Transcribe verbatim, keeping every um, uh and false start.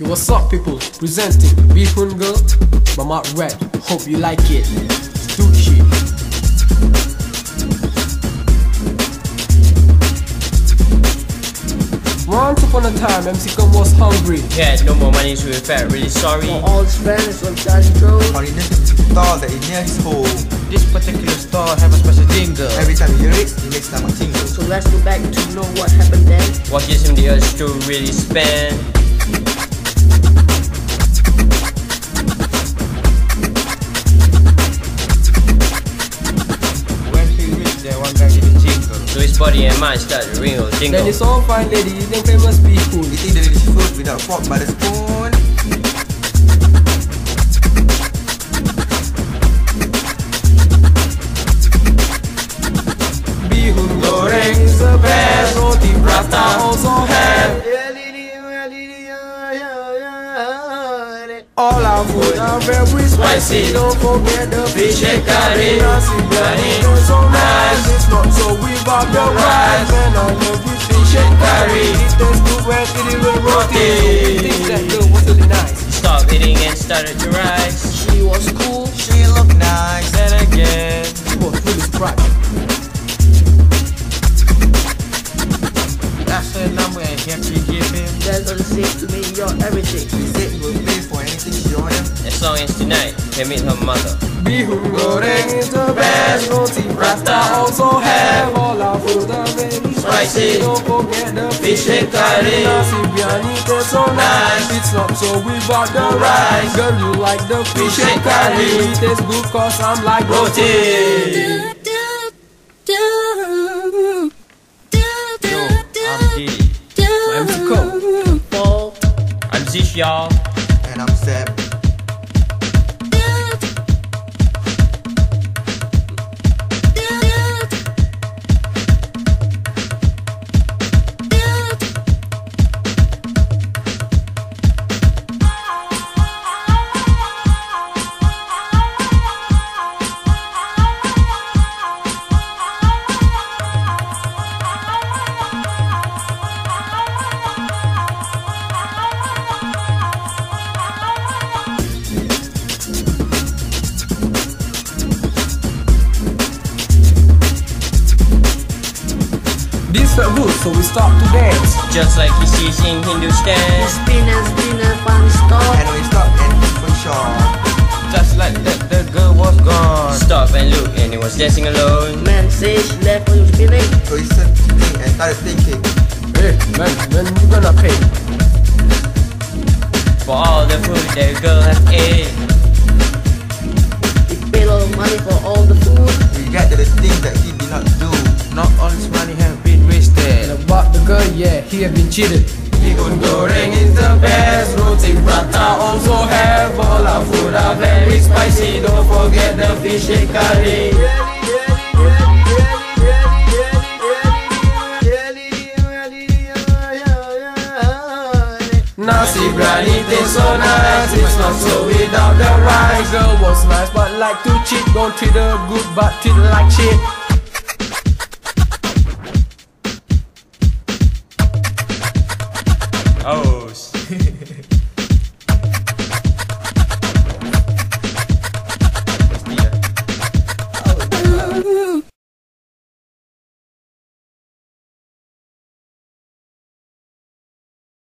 Yo, what's up people? Presenting Bee Hoon Girl by Mat Raps. Hope you like it. Duchi. Once upon a time, M C Qem was hungry. He had no more money to repair, really sorry. For all his friends were dying broke. Or he just store that is near his home. This particular store have a special jingle. Every time he reads, he makes stomach tingle. So let's go back to know what happened then. What gives him the urge to really spend? Body and mind start to ringle, jingle. Then it's all fine lady, eating famous Bee Hoon. Eating the delicious food without fork by the spoon. Bee Hoon goreng the best, Roti Prata also have. All our food are very spicy. Don't forget the fish head curry, Nasi Briyani, it's so nice. It's not so weird. Up your rice, and I love you, fish and curry. It tastes good when eating with roti. Things that girl was really nice. He stopped eating and started to rise. She was cool, she looked nice, and again, she was really bright. That's her number, and here she gave him. That's all it says to me, you're everything. He said he will pay for anything she ordered. As long as tonight, he meet her mother. Bee Hoon goreng is the best, Roti Prata also have. Spicy, don't forget the fish head curry. Nasi Briyani tastes so nice. It's not so we bought the rice. Girl, you like the fish head curry. It tastes good cause I'm like roti. Yo, I'm D. I'm M C Qem. Paul. I'm Zeesh, y'all. And I'm Seb. These felt good, so we start to dance. Just like he sees in Hindustan. He spin and spin upon his top. And we stop and look for sure. Just like that, the girl was gone. Stop and look, and he was dancing alone. Man says she left for you spinning. So he started spinning and started thinking, hey man, when you gonna pay? For all the food that the girl has ate. He paid all the money for all the food. We got the things that he did not do. Not all his money has been. About the girl, yeah, he have been cheated. Bee Hoon goreng is the best, Roti Prata also have. All our food are very spicy, don't forget the fish head curry. Nasi Briyani tastes so nice, it's not so without the rice. Girl was nice but like to cheat, don't treat her good but treat her like shit.